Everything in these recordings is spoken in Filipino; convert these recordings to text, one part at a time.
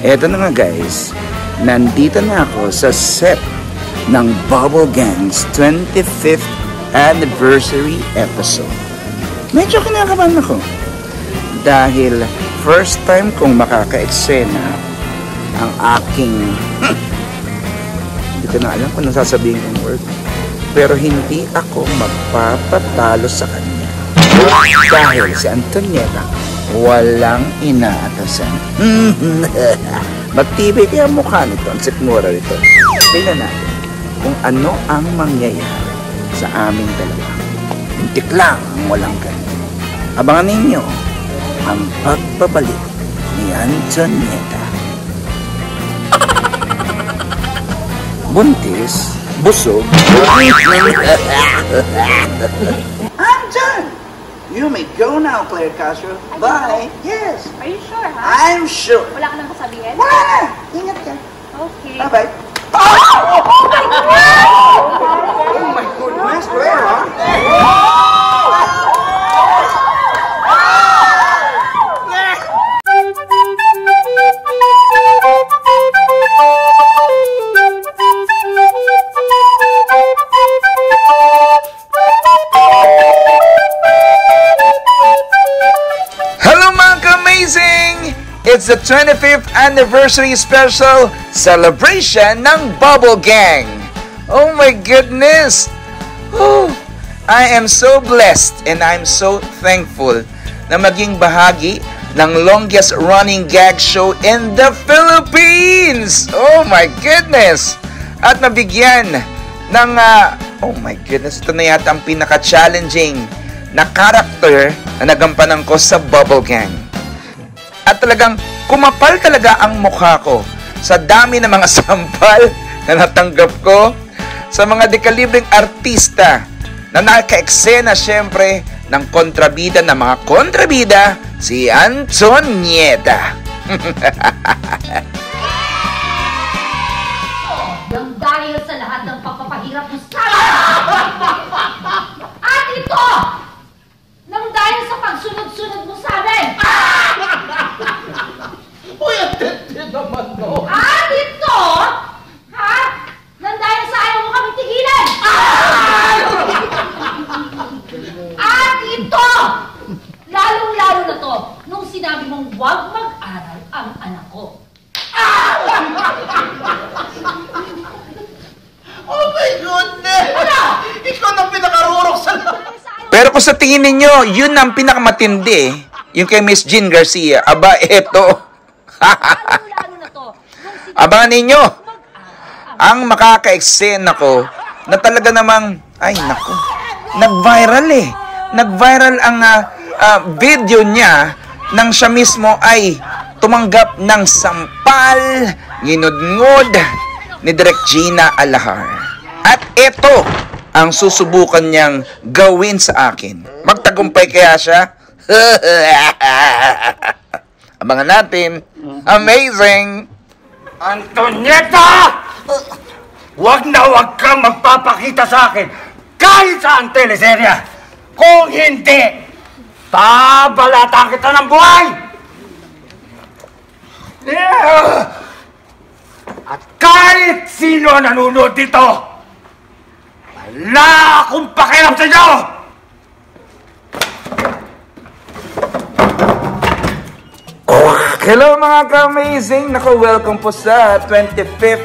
Eto na nga guys, nandito na ako sa set ng Bubble Gang's 25th Anniversary Episode. Medyo kinakabahan ako dahil first time kong makaka-eksena ang aking hindi ko na alam kung nasasabihin ang word, pero hindi ako magpapatalo sa kanya dahil si Antonietta walang inaatasan. Matibay kaya mukha nito, ang sikmura nito. Tingnan natin kung ano ang mangyayari sa aming dalawa. Hintik lang, walang ganito. Abangan ninyo ang pagbabalik ni Antonietta. Buntis, busog, I'm done! You may go now, Claire Castro. Bye. Yes. Are you sure, huh? I'm sure. Wala ka nang kasabihin? Wala na! Ingat ka. Okay. Bye-bye. Oh! Oh my God! Oh my goodness, Claire, huh? It's the 25th anniversary special celebration ng Bubble Gang. Oh my goodness! Whew. I am so blessed and I'm so thankful na maging bahagi ng longest running gag show in the Philippines. Oh my goodness! At nabigyan ng oh my goodness, ito na yata ang pinaka-challenging na character na nagampanan ko sa Bubble Gang. At talagang kumapal talaga ang mukha ko sa dami ng mga sampal na natanggap ko sa mga dekalibreng artista na nakaeksena syempre ng kontrabida ng mga kontrabida, si Antonietta. Dahil sa lahat ng pagpapahirap mo sa at ito nang dahil sa pagsunod-sunod mo sa amin. Uy, atente naman, no? Ah, dito? Ha? Nandahil sa ayaw mo kami tigilan! At ito! Lalong-lalo na to, nung sinabi mong huwag mag-aral ang anak ko. Oh my goodness! Ano? Ikaw nang pinakarurok sa lahat! Pero kung sa tingin ninyo, yun ang pinakamatindi, yung kay Miss Jean Garcia. Aba, eto. Abangan ninyo ang makaka-eksena ko na talaga namang ay naku, nag-viral eh, nag-viral ang video niya nang siya mismo ay tumanggap ng sampal nginudngod ni Direk Gina Alajar. At ito ang susubukan niyang gawin sa akin. Magtagumpay kaya siya? Abangan natin. Amazing! Antonietta! Huwag na huwag kang magpapakita sa akin kahit sa ang teleserya. Kung hindi, babalatan kita ng buhay! Yeah. At kahit sino nanunod dito, wala akong pakialam sa inyo! Hello mga ka-amazing! Naku, welcome po sa 25th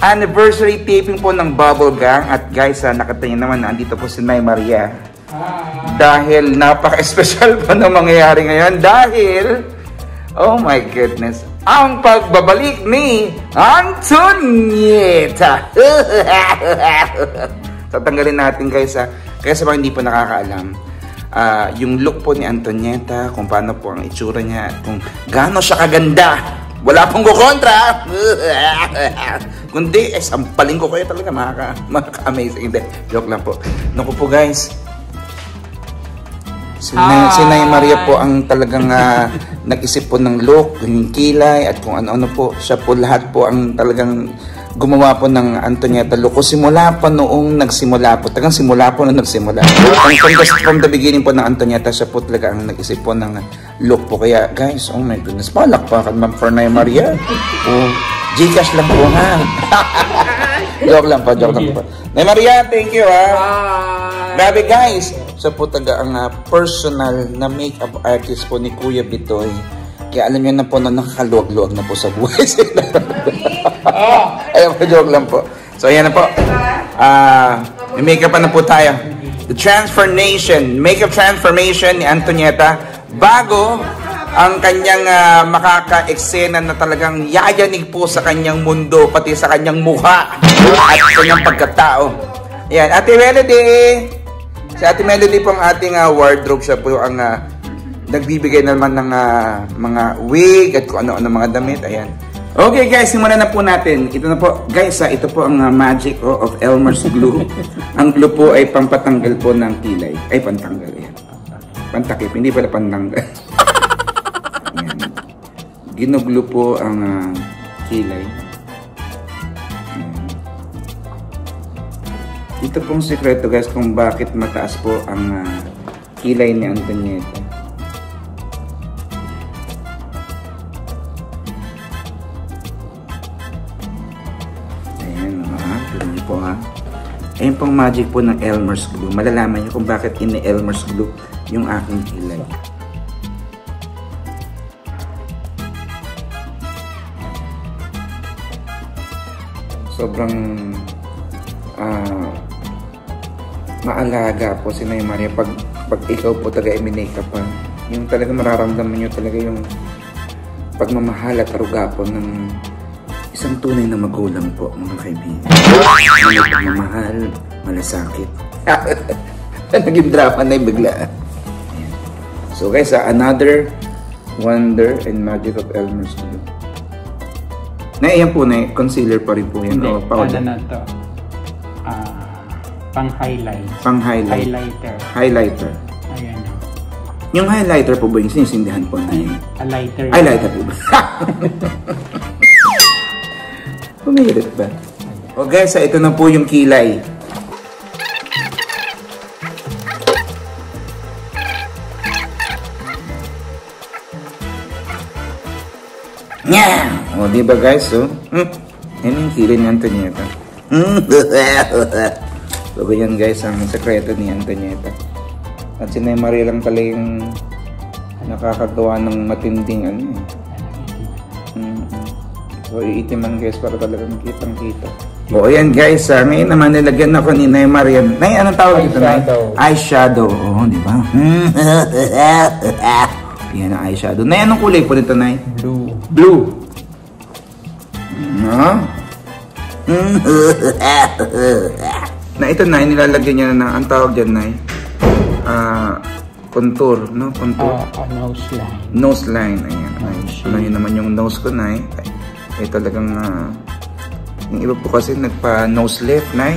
anniversary taping po ng Bubble Gang. At guys, nakatingin naman, nandito po si Nay Maria. Dahil napaka-special po na mangyayari ngayon. Dahil, oh my goodness, ang pagbabalik ni Antonietta. Tatanggalin natin guys kaya sa mga hindi po nakakaalam. Yung look po ni Antonietta, kung paano po ang itsura niya, kung gaano siya kaganda. Wala pong kukontra. Kundi, sampaling ko kayo talaga, maka-amazing. Hindi, joke lang po. Naku po guys, si Nay Maria po ang talagang nag-isip po ng look, yung kilay, at kung ano-ano po. Siya po lahat po ang talagang gumawa po ng Antonietta look ko simula pa noong nagsimula po. Tagang simula po noong nagsimula. From the beginning po ng Antonietta, siya po talaga ang nag-isip po ng look po. Kaya guys, oh my goodness, palakpakan Ma'am Fernay Maria. Oh, Gcash lang po ha. Joke lang po, joke lang po. Nay Maria, thank you ha. Grabe guys, siya po talaga ang personal na makeup artist po ni Kuya Bitoy. Kaya alam nyo na po na nakakaluwag-luwag na po sa buhay sila. Ayun po, joke lang po. So ayan na po. May makeup na po tayo. The transformation, makeup transformation ni Antonietta. Bago ang kanyang makaka-eksena na talagang yayanig po sa kanyang mundo, pati sa kanyang mukha at kanyang pagkatao. Ayan, Ate Melody! Si Ate Melody po ang ating wardrobe. Siya po ang nagbibigay naman ng mga wig at kung ano-ano mga damit. Ayan. Okay guys, simulan na po natin. Ito na po. Guys, ito po ang magic of Elmer's glue. Ang glue po ay pampatanggal po ng kilay. Ay, pantanggal. Ayan. Pantakip. Hindi pala pantanggal. Ayan. Ginuglo po ang kilay. Ayan. Ito pong sekreto guys kung bakit mataas po ang kilay ni Antonietta. Ayan pong magic po ng Elmer's glue. Malalaman niyo kung bakit ini-Elmer's glue yung aking kilay. Sobrang maalaga po si Nay Maria pag ikaw po talaga i-makeup pa. Yung talaga mararamdaman niyo talaga yung pagmamahal at aruga po ng isang tunay na magulang po, mga kaibigan. Mamahal, malasakit. Naging drama na yung biglaan. So guys, another wonder and magic of Elmer's glue. Ayan po, na concealer pa rin po yan. Hindi, ano na ito? Pang-highlight. Pang-highlight. Highlighter. Highlighter. Ayan. Yung highlighter po ba yung sinisindihan po na yun? Highlighter. Highlighter po ba? Pumilit ba? O guys, ito na po yung kilay. Yeah! O diba guys, so? Yan yung kilay ni Antonietta. So ganyan guys, ang sekreto ni Antonietta. At si Nay Maria lang pala yung nakakagawa ng matinding ano eh. So, iitiman guys para talagang kitang-kita. O, ayan guys. Ngayon naman nilagyan ako ni Nay Maria. Nay, anong tawag dito? Eyeshadow. Eyeshadow. Oo, di ba? Ayan ang eyeshadow. Nay, anong kulay po dito, Nay? Blue. Blue. No? Na ito, Nay. Nilalagyan niya na ang tawag dyan, Nay. Contour, no? Contour. Nose line. Nose line. Ayan, Nay. Ano yun naman yung nose ko, Nay? Ay talagang yung iba po kasi nagpa-nose lift, Nay.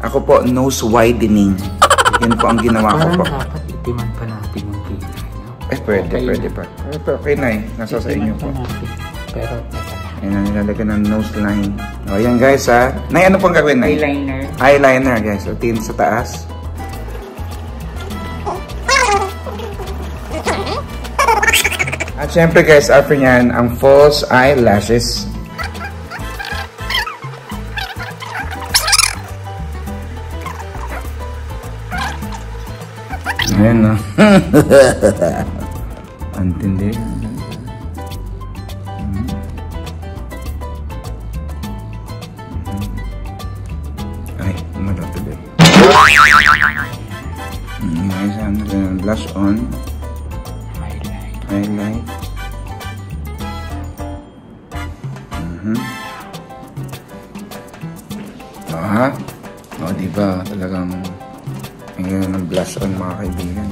Ako po, nose widening. Yan po ang ginawa ko po. Parang itiman pa natin yung kilay. Eh, pwede, okay, pwede pa. Ito, okay, Nay. Nasa sa inyo po. Pero, ayan, nilalagyan ng nose line. O, ayan guys, ha. Nay, ano pong gawin, Nay? Eyeliner. Eyeliner, guys. Tingin sa taas. At syempre guys, after nyan, ang false eyelashes. Ayan na. Antindi. Ay, malapit din. Guys, ano na, blush on. Highlight. O, diba? Talagang ang gano'n ng blush on, mga kaibigan.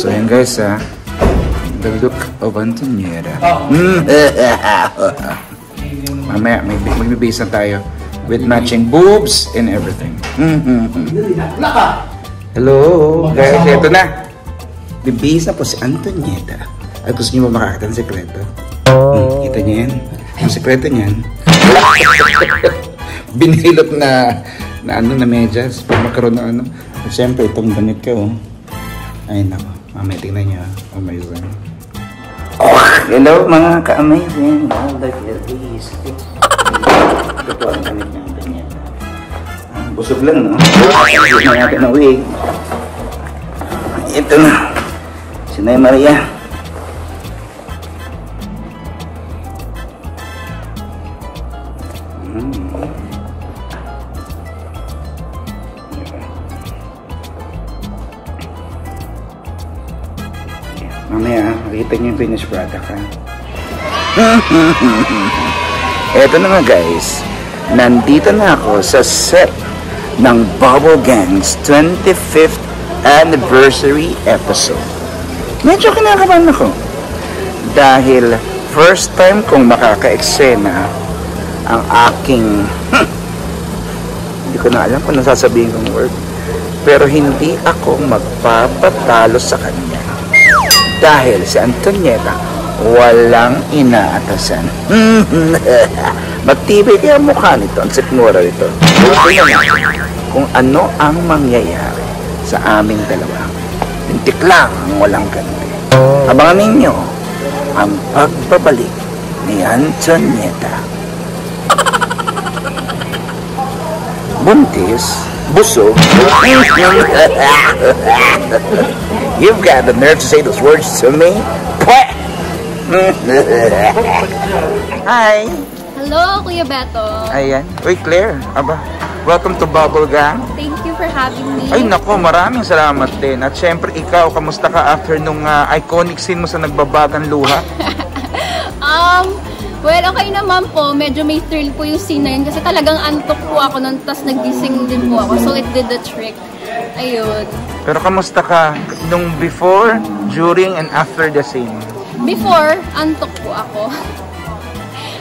So, ayan guys, ha. The look of Antonietta. Mamaya, magbibisan tayo with matching boobs and everything. Hello guys, ito na. Bibisa po si Antonietta. At gusto nyo mamakakita ng sekreto. Kita nyo yan? Ang sekreto niyan, binilot na medyas para magkaroon ng ano. Siyempre, itong damit ko. Ay nako, mamaya tingnan nyo. Amazing. Oh, hello mga ka-amazing. Oh, look at this. Ito ang damit ng Antonietta. Busog lang, no? Ito na natin na wig. Ito na. Sinay Maria. Mamaya, makikita nyo yung finished product, ha? Eto na nga, guys. Nandito na ako sa set ng Bubble Gang's 25th Anniversary Episode. Medyo kinakabahan ako. Dahil first time kong makaka-eksena ang aking... Hindi ko na alam kung nasasabihin kong word. Pero hindi ako magpapatalo sa kanya. Dahil si Antonietta walang inaatasan. Magtibay kaya mukha nito, ang sikmura nito. Kung ano ang mangyayari sa aming dalawa. Lintik lang ang walang ganti. Abangan ninyo ang pagbabalik ni Antonietta. Buntis, busog. You've got the nerve to say those words to me? Hi! Hello, Kuya Beto! Ayan. Uy, Claire. Aba, welcome to Bubble Gang. Thank you for having me. Ay, nako. Maraming salamat din. At syempre, ikaw, kamusta ka after nung iconic scene mo sa Nagbabagang Luha? Well, okay naman po. Medyo may thrill po yung scene na yun kasi talagang antok po ako nun, tapos nagising din po ako. So, it did the trick. Ayun. Pero kamusta ka nung before, during, and after the scene? Before, antok po ako.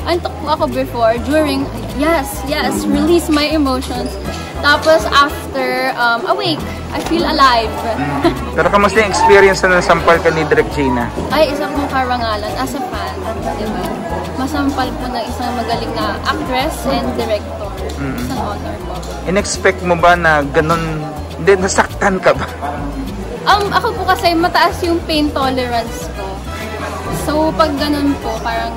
Antok po ako before, during, yes, release my emotions. Tapos after, awake, I feel alive. Pero kamusta yung experience na nasampal ka ni Direk Gina? Ay, isa kong karangalan as a fan, diba? Masampal po ng isang magaling na actress and director. Isang honor po. In-expect mo ba na ganun, hindi, nasaktan ka ba? Ako po kasi mataas yung pain tolerance ko. So, pag ganun po, parang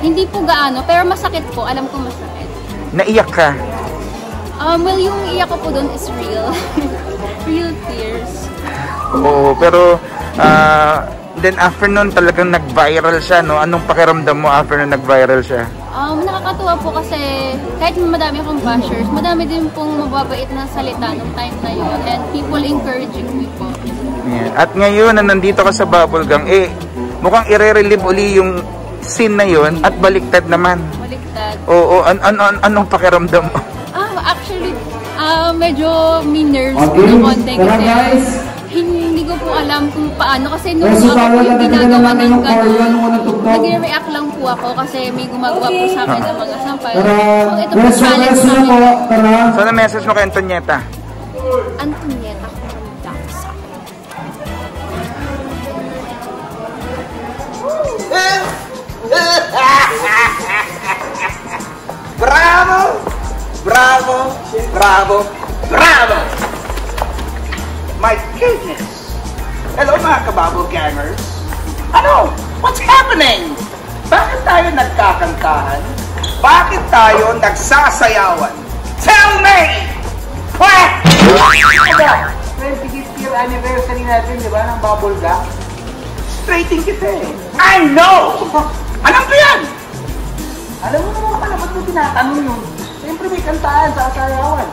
hindi po gaano, pero masakit po. Alam ko masakit. Naiyak ka? Well, yung iyak ko po doon is real. Real tears. Oo, pero then after nun talagang nag-viral siya, no? Anong pakiramdam mo after nun nag-viral siya? Nakakatuwa po kasi kahit madami akong bashers, madami din pong mababait na salita nung time na yun. And people encouraging me po. Yeah. At ngayon na nandito ka sa Bubble Gang, eh, mukhang i-relive uli yung scene na yun at baliktad naman. Baliktad? Oo. Anong pakiramdam mo? Actually, medyo may nerves po ng konti kasi hindi ko po alam kung paano. Kasi nung ako yung ginagawa ng ganun, nag-react lang po ako kasi may gumagawa po sa akin ng mga sampal. So, ito po challenge namin. So, na-message mo kay Antonietta? Antonietta, kung dansa. Bravo! Bravo! Bravo! Bravo! My goodness! Hello mga kababble gangers! Ano? What's happening? Bakit tayo nagkakantahan? Bakit tayo nagsasayawan? Tell me! What? Diba? 25th year anniversary natin, di ba? Ng Bubble Gang? Straighting kita eh. I know! Alam ko yan! Alam mo naman pala, ba't mo tinatanong yun? Siyempre may kantahan sa asayawan.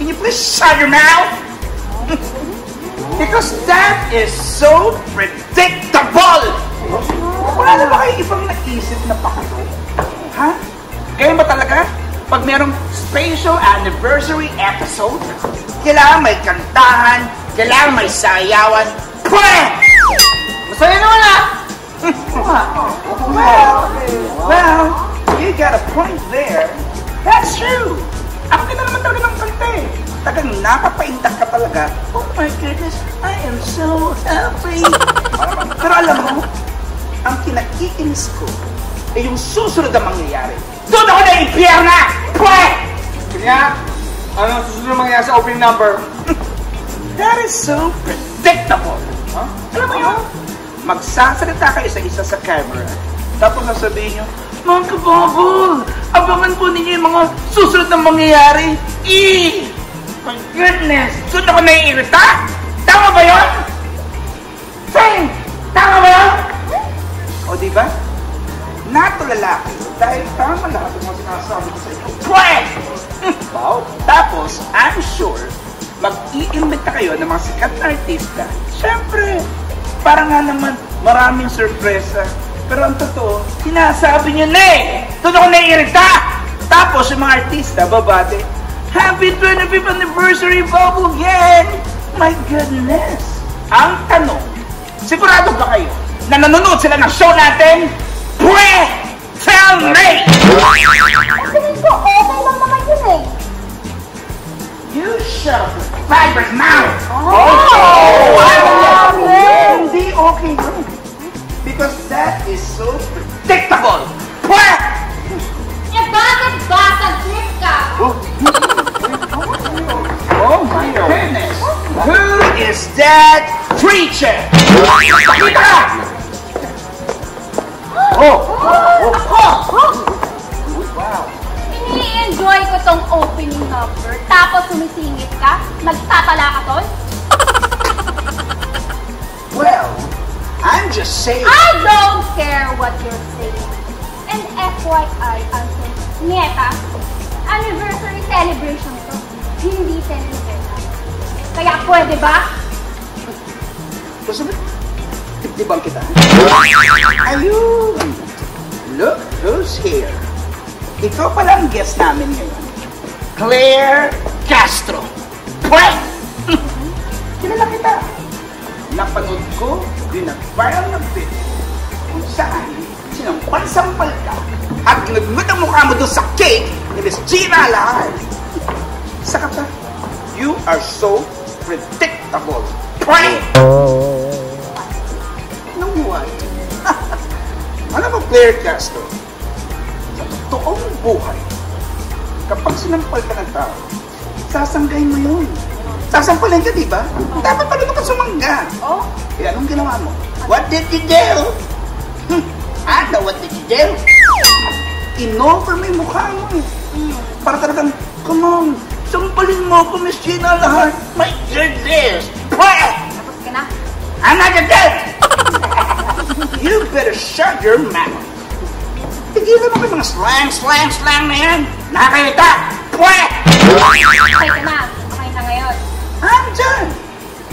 Can you please shut your mouth? Because that is so predictable! Wala na ba kayo ibang naisip na pakatay? Ha? Kaya ba talaga? Pag merong special anniversary episode, kailangan may kantahan, kailangan may sayawan. Pwede! Masaya naman ah! Well, you got a point there. That's true! Ako ka na naman talaga ng kanta eh. Tagang napapaintak ka pa talaga, oh my goodness, I am so happy. Pero alam mo, ang kinakikinis ko ay yung susunod na mangyayari. Doon ako na impyerna! Pwede! Kanya, ano susunod na mangyayari sa opening number? That is so predictable. Huh? Alam mo yun? Magsasalita kayo sa isa sa camera. Tapos nasabihin nyo, mga kababol, abangan po ninyo yung mga susunod na mangyayari. Eee! My goodness! Doon ako naiirita? Tama ba yun? Sing! Tama ba yun? O diba? Natulala kayo dahil tama lahat ang mga sinasabi ko sa inyo. Pwede! Wow! Tapos, I'm sure, mag-i-invita kayo ng mga sikat na artista. Siyempre! Para nga naman, maraming surpresa. Pero ang totoo, sinasabi nyo na eh! Doon ako naiirita! Tapos yung mga artista, babate, Happy 25th Anniversary Bubble Gang! My goodness! Ang tanong, sigurado ba kayo na nanonood sila ng show natin? Pwede! Tell me! Sabihin ko, okay lang naman yun eh! You shut up with fibers now! Oh! Hindi okay yun! Because that is so predictable! Pwede! Eh, bakit basag-lip ka? Oh my goodness! Who is that creature? Pakita ka! Oh! Ako! Wow! Ini-enjoy ko tong opening number, tapos sumisingit ka? Nagtatala ka ton? Well, I'm just saying... I don't care what you're saying. And FYI, Antonietta, anniversary celebration to. Hindi telenovela. Kaya pwede ba? Gusto mo? Dibdibang kita? Ayun! Look who's here. Ikaw pala ang guest namin ngayon. Claire Castro. Pwede! Kilala kita. Napanood ko, binag-viral ng video kung saan sinampal-sampal ka at nagmud ang mukha mo doon sa cake ni Direk Gina Alajar. Isa ka pa, you are so predictable. Pwede! Anong buhay? Ano ba, Claire Castro? Sa totoong buhay, kapag sinampal ka ng tao, sasanggahin mo yun. Sasampalin ka, diba? Dapat pala mo ka sumangga. Oh? E anong ginawa mo? What did you do? I know what did you do. Inover mo yung mukha mo eh. Para talagang, come on, sampalin mo ko, Miss Gina Alajar. My goodness! Pwede! Tapos ka na? I'm not your dad! You better shut your mouth. Tigilan mo ko yung mga slang na yan. Nakakita! Pwede! Pwede na. I'm done.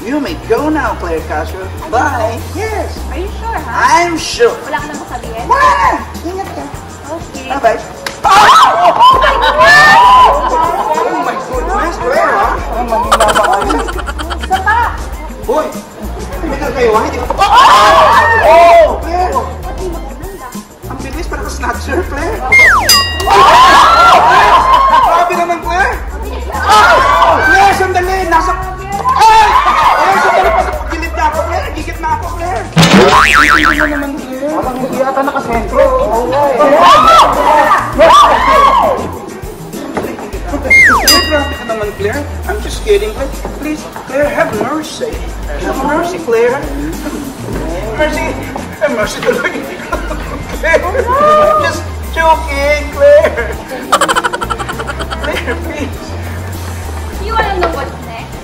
You may go now, Claire Castro. Bye. Yes. Are you sure, huh? I'm sure. Wala ka na masabihin? Wala na. Ingat ka. Okay. Bye-bye. Oh my goodness, Claire, ha? Ang mamila ba kayo? Isa pa. Uy, may kayo, ha? Oh! Claire. Ang bilis para ka snatcher, Claire. Sabi naman, Claire. Claire, sandali. Nasa... Ay! Claire, sandali pa. Gilid na ako, Claire. Gigit na ako, Claire. Hindi mo naman, Claire. Parang hindi yata nakasentro. Oo nga eh. Grabe ka naman, Claire. I'm just kidding, but please, Claire, have mercy. Have mercy, Claire. Mercy. Have mercy tuloy. Claire, I'm just joking, Claire. Claire, please. You wanna know what's next?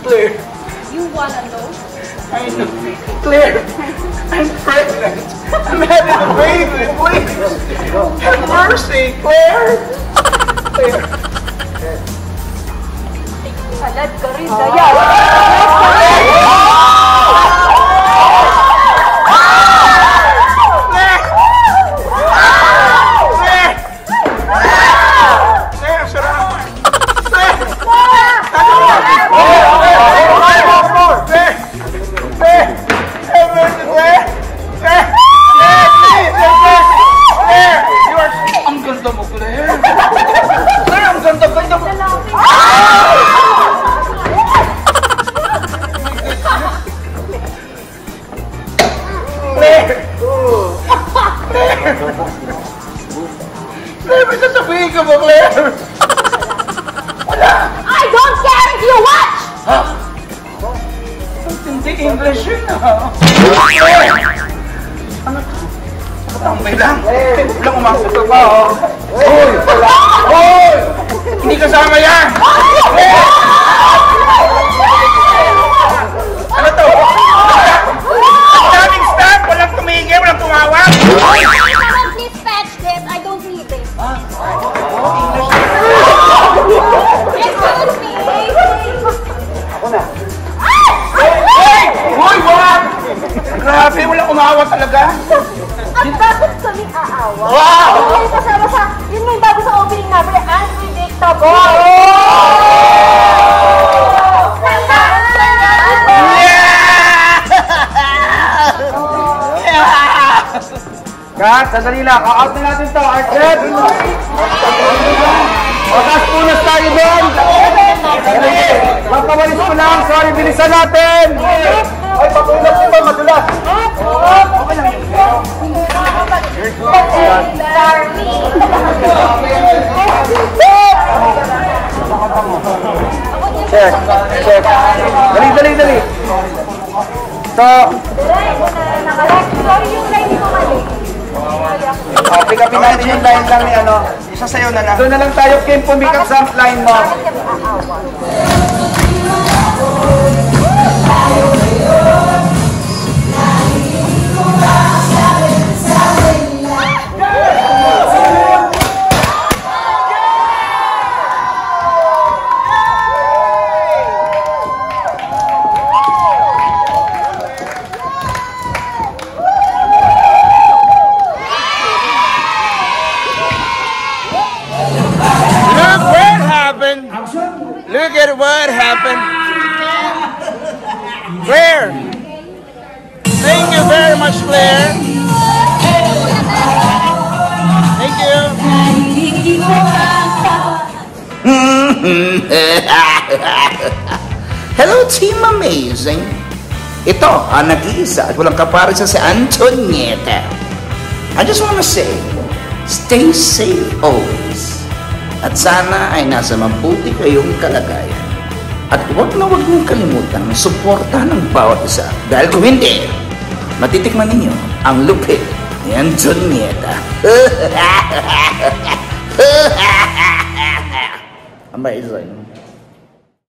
Claire. You wanna know? I know. Claire, I'm pregnant. I'm having a baby. Please. Have mercy, Claire. Claire. Salad ka rin, Daya. Ang ganda mo, Claire. Claire, ang ganda-ganda mo. Hindi English yun ah. Ano to? Tambay lang. Lang umasok ka pa oh. Hoy! Hoy! Hindi kasama yan! Ano to? Ang daming staff! Walang tumingin, walang tumawa! Please fetch this. I don't need this. Excuse me! Ako na. Hoy! What? Grabe, walang umawa talaga. At bakit kami aawa? Wow! Yung kasama sa, yun may bago sa opening number, unpredictable! Oh! Tanda! Tanda! Yeah! Kat, sandali lang. Ka-out na natin ito, Archet! Patas punas tayo doon! Magpawalis ko lang! Sorry, bilisan natin! Ay, papunas ito, madulas! Okay lang yun. Check, check. Dali, dali, dali. So, pick upin natin yung line lang ni ano. Isa sa'yo na lang. Doon na lang tayo, Kim, pick up sa line mo. What happened? Claire! Thank you very much, Claire. Thank you. Hello, Team Amazing. Ito ang nag-iisa at walang kaparisa si Antonietta. I just want to say, stay safe always. At sana ay nasa mabuti kayong kalagayan. At huwag niyong kalimutan ang suporta ng bawat isa. Dahil kung hindi, matitikman ninyo ang lupit ni Antonietta. Amazing.